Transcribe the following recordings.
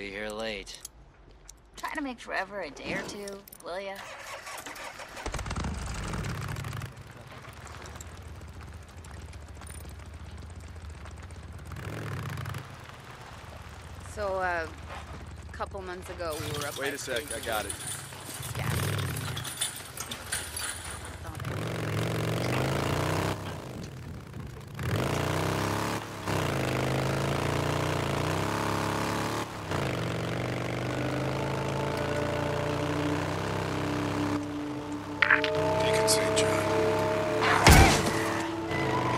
be here late. Try to make forever a day or two, will ya? So, a couple months ago we were up. Wait a sec, I got it.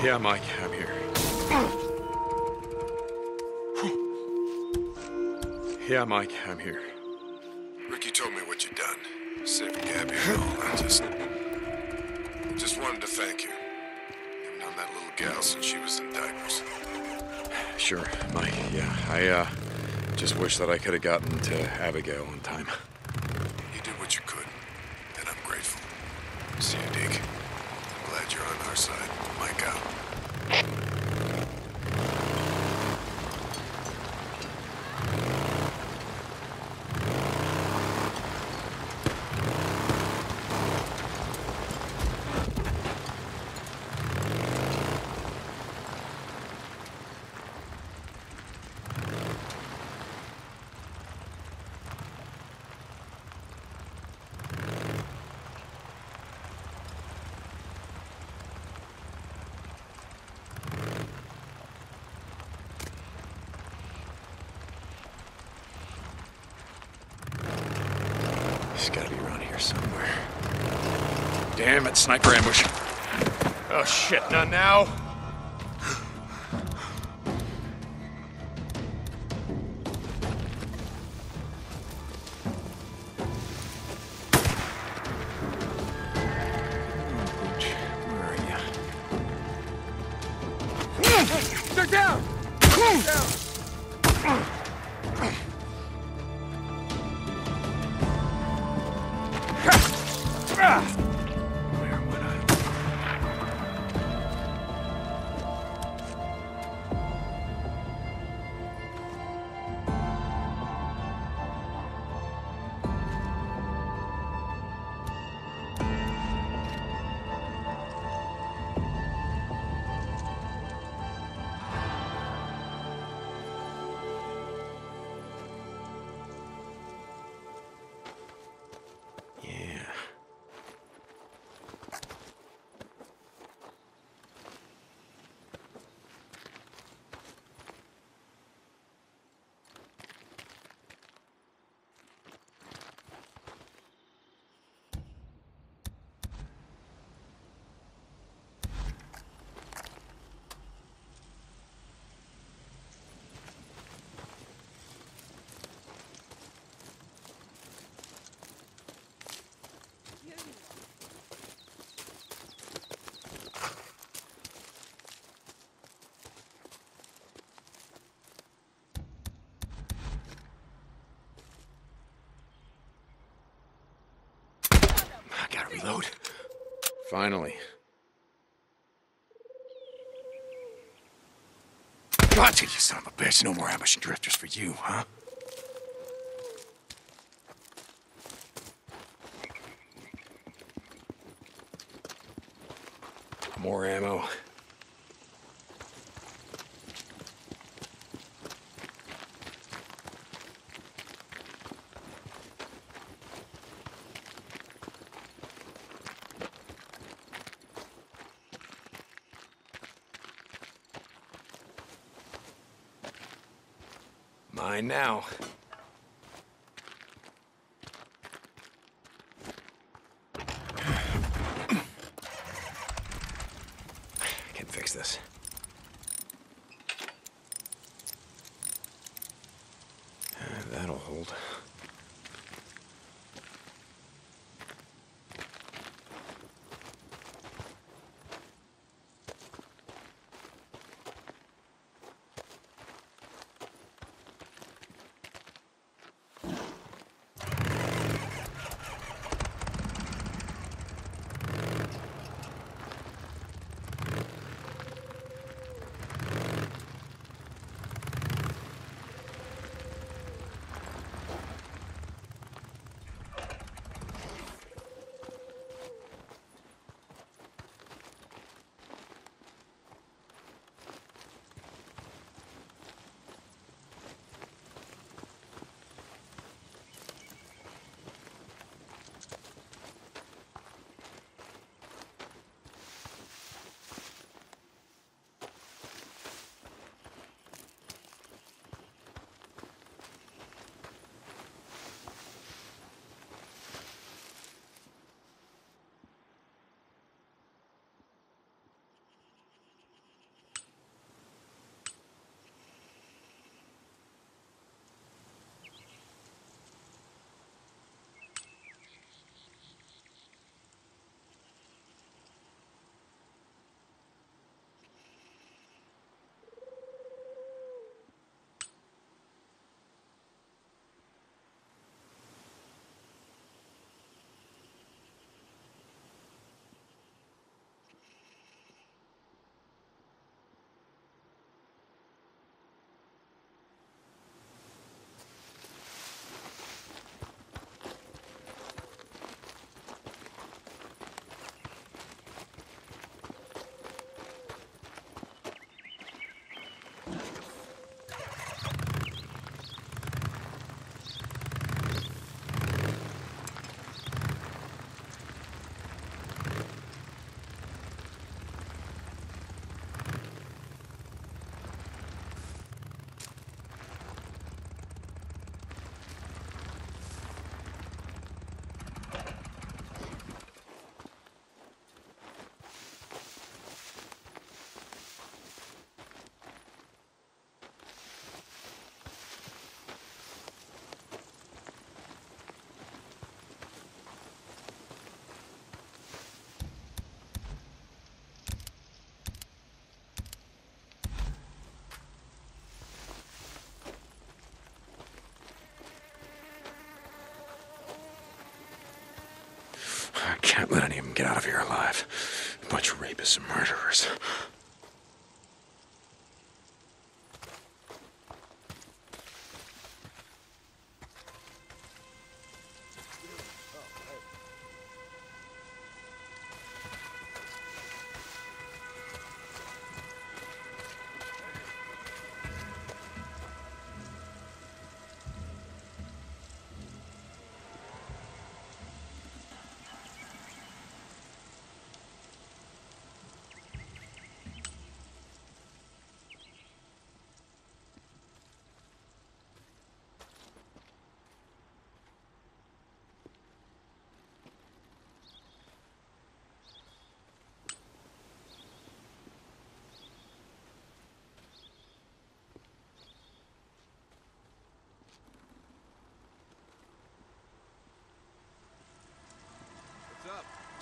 Yeah, Mike, I'm here. Yeah, Mike, I'm here. Ricky told me what you'd done. Saving Gabby and all. I just wanted to thank you. I've known that little gal since she was in diapers. Sure, Mike, yeah. I just wish that I could have gotten to Abigail in time. You did what you could, and I'm grateful. See you, Deke. I'm glad you're on our side. Mike out. It's gotta be around here somewhere. Damn it, sniper ambush. Oh shit, not now. Oh, bitch. Where are you? They're down! They're down! Reload. Finally. Gotcha, you son of a bitch. No more ambush drifters for you, huh? More ammo. Mine now. I can fix this. That'll hold. can't let any of them get out of here alive. A bunch of rapists and murderers.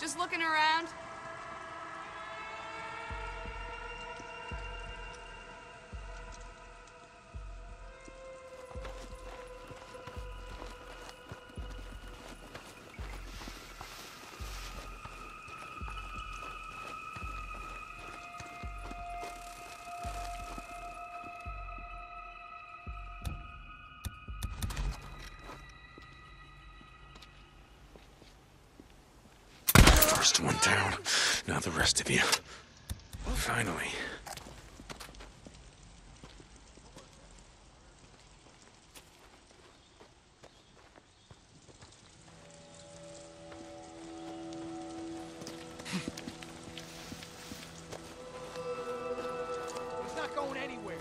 Just looking around. First one down, now the rest of you. Finally. It's not going anywhere.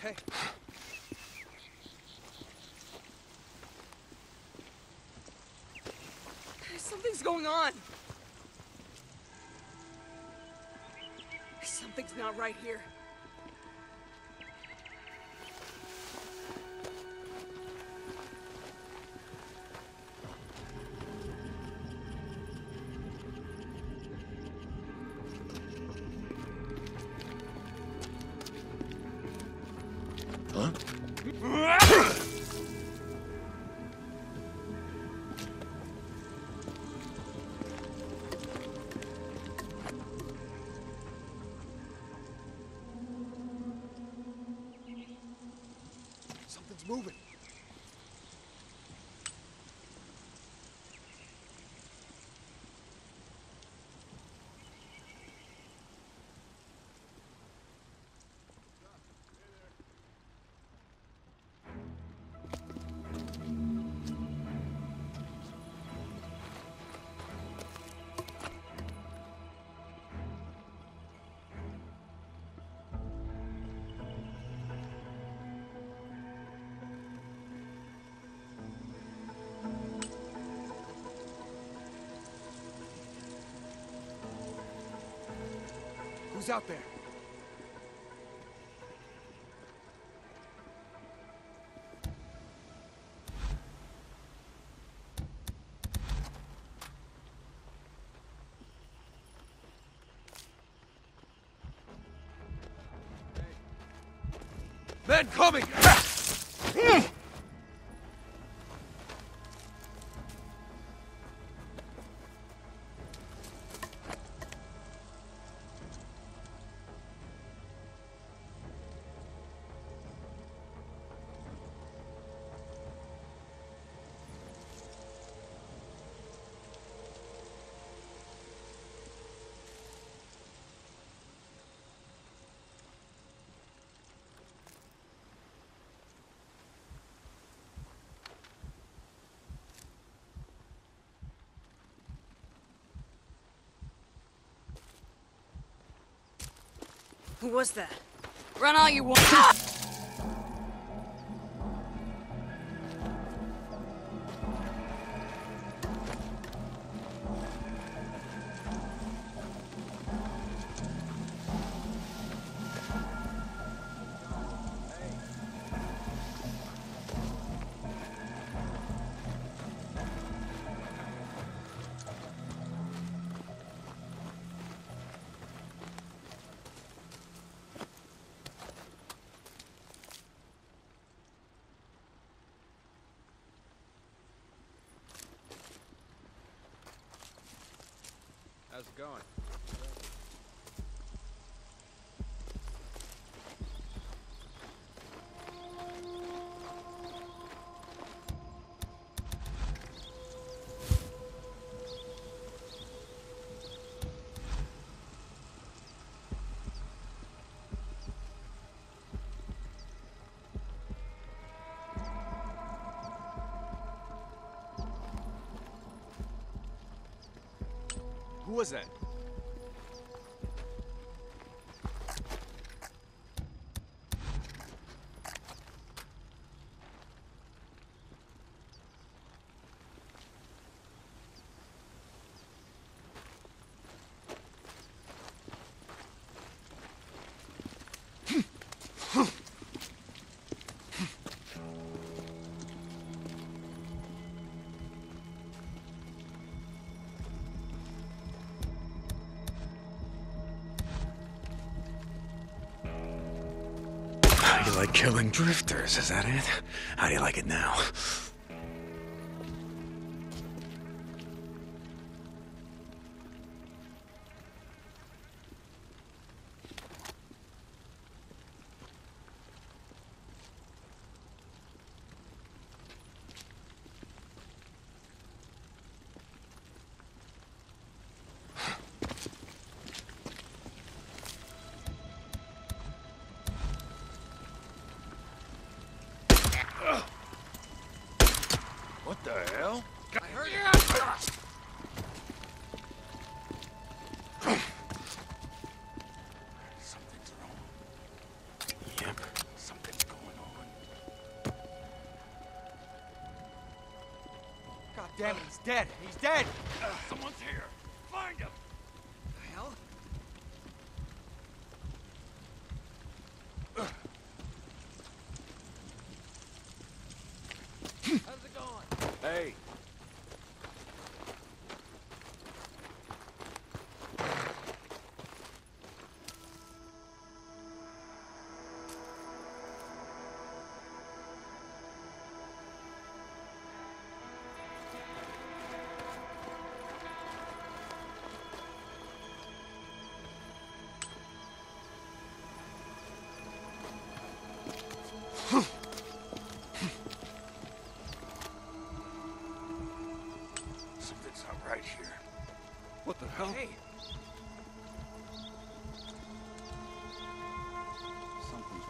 Hey. Something's going on. Something's not right here. Something's moving. Who's out there? Men coming! Who was that? Run all you want. How's it going? Who was that? Like killing drifters, is that it? How do you like it now? What the hell? I heard you! Hey! What the hell? Hey. Something's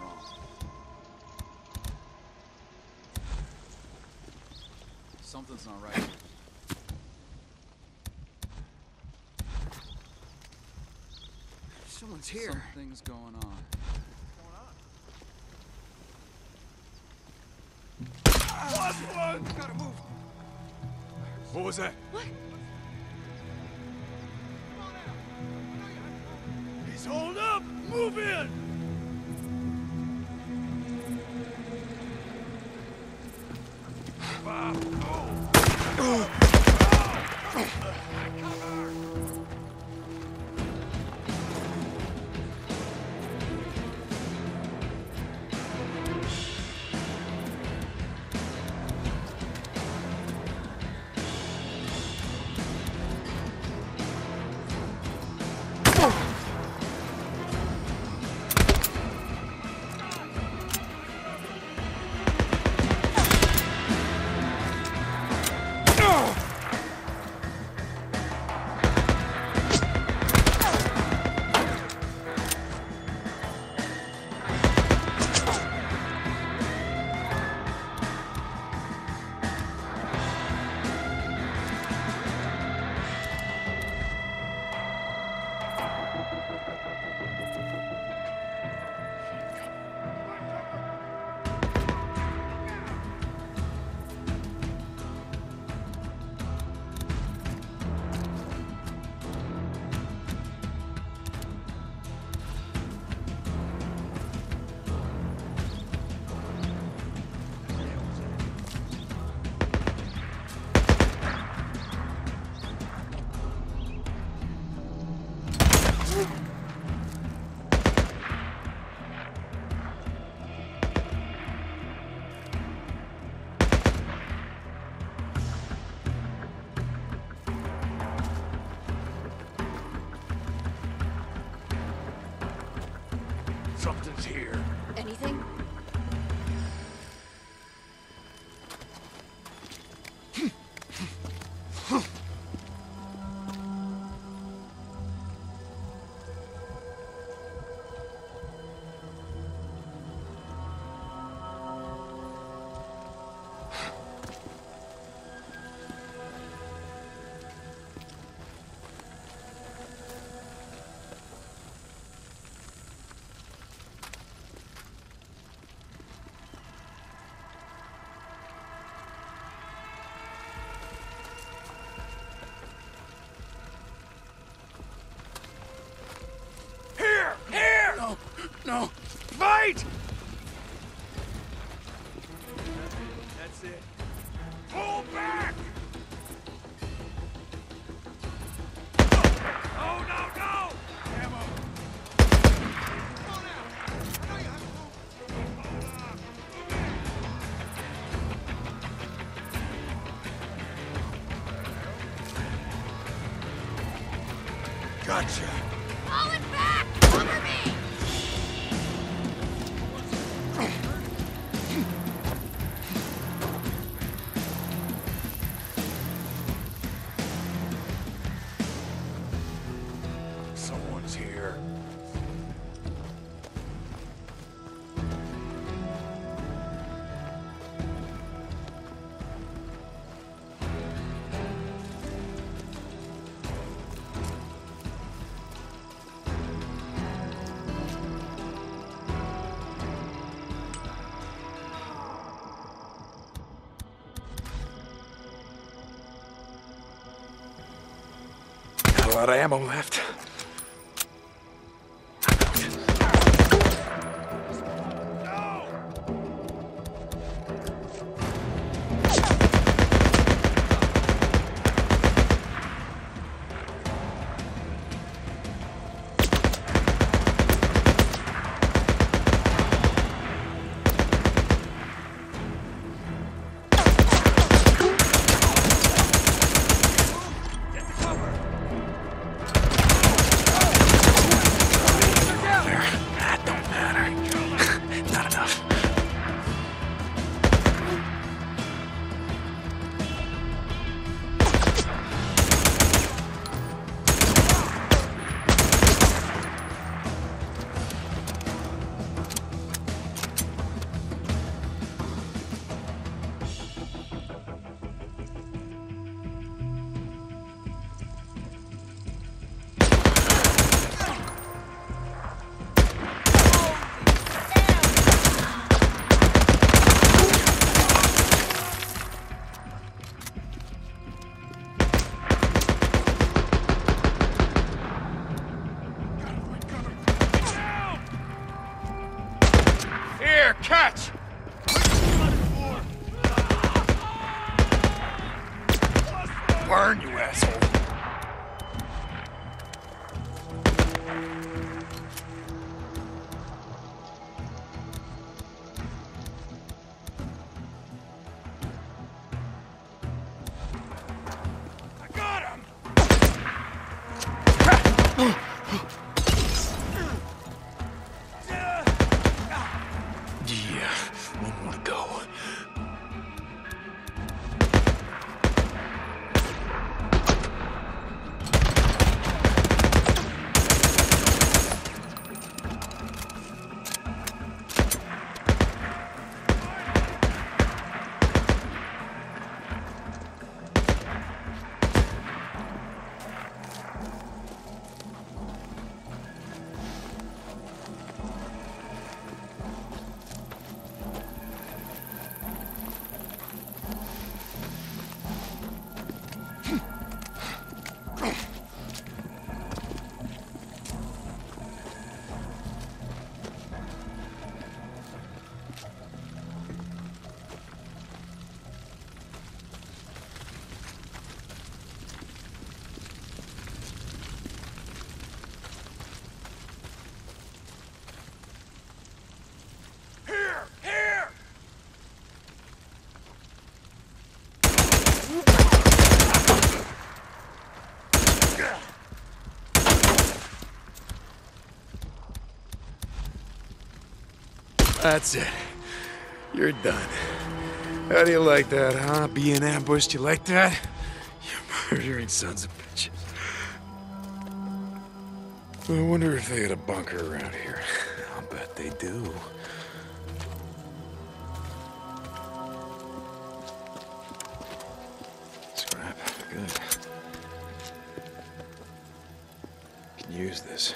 wrong. Something's not right here. Someone's here. Something's going on. What's going on? One! Gotta move! What was that? What? Hold up! Move in! Gotcha. Falling back! Cover me! Someone's here. A lot of ammo left. Catch! Burn, you asshole! I got him! That's it. You're done. How do you like that, huh? Being ambushed, you like that? You murdering sons of bitches. I wonder if they had a bunker around here. I'll bet they do. Scrap. Good. I can use this.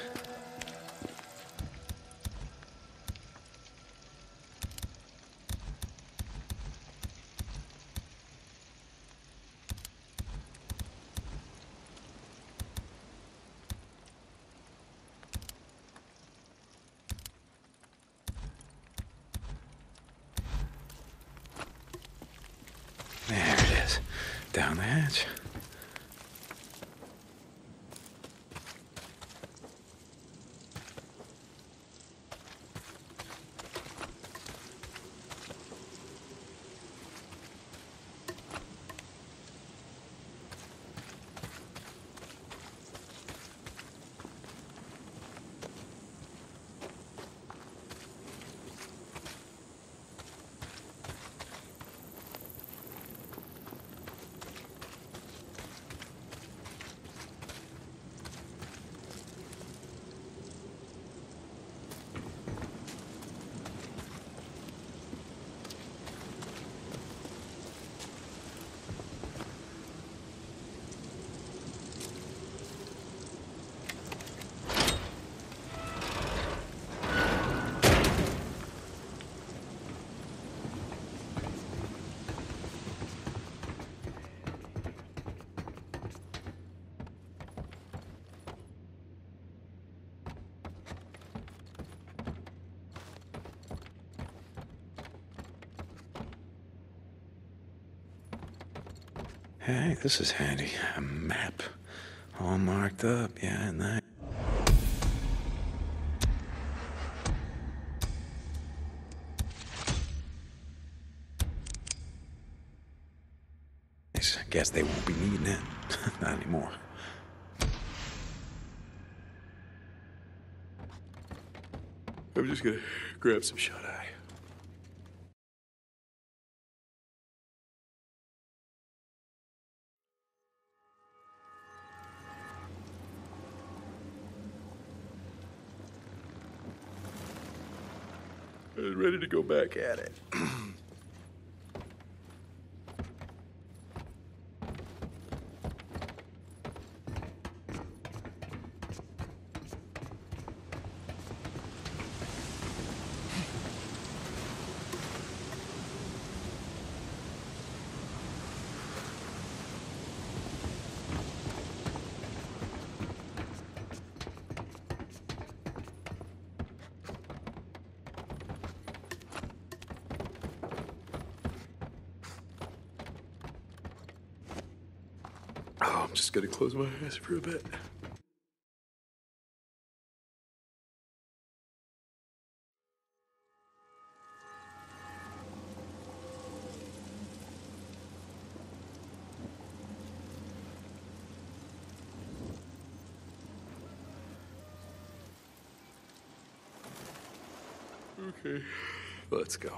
There it is, down the hatch. Hey, this is handy. A map. All marked up. Yeah, nice. Guess they won't be needing it. Not anymore. I'm just gonna grab some shut eye. I was ready to go back at it. I'm just gonna close my eyes for a bit. Okay, let's go.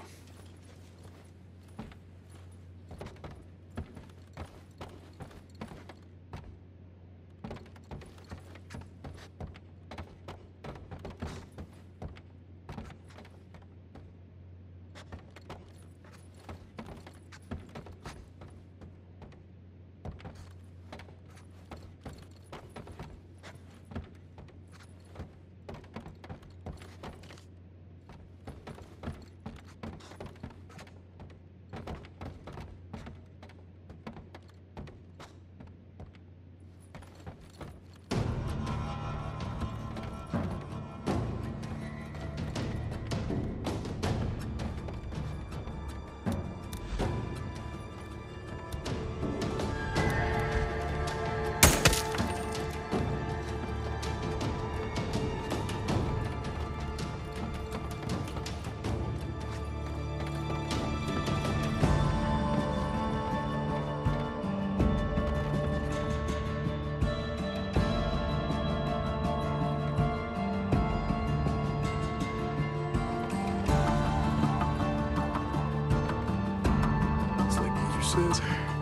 Says,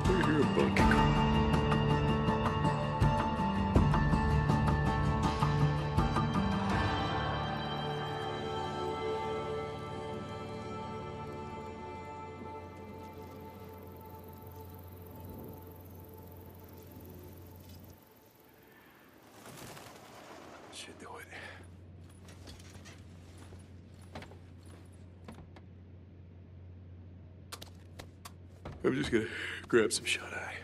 we're here a bunk. Should do it. I'm just gonna grab some shut eye.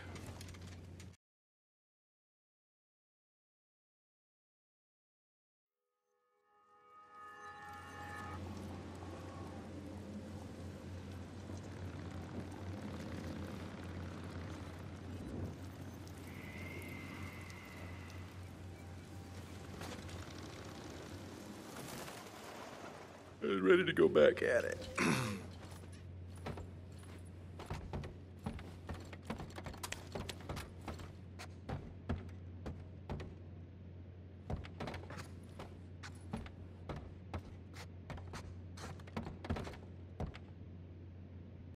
I was ready to go back at it.